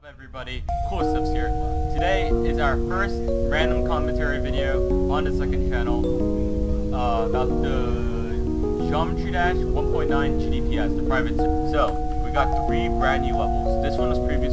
What's up everybody, CoolStuffs here. Today is our first random commentary video on the second channel about the Geometry Dash 1.9 GDPS, the private zip. So, we got three brand new levels. This one was previously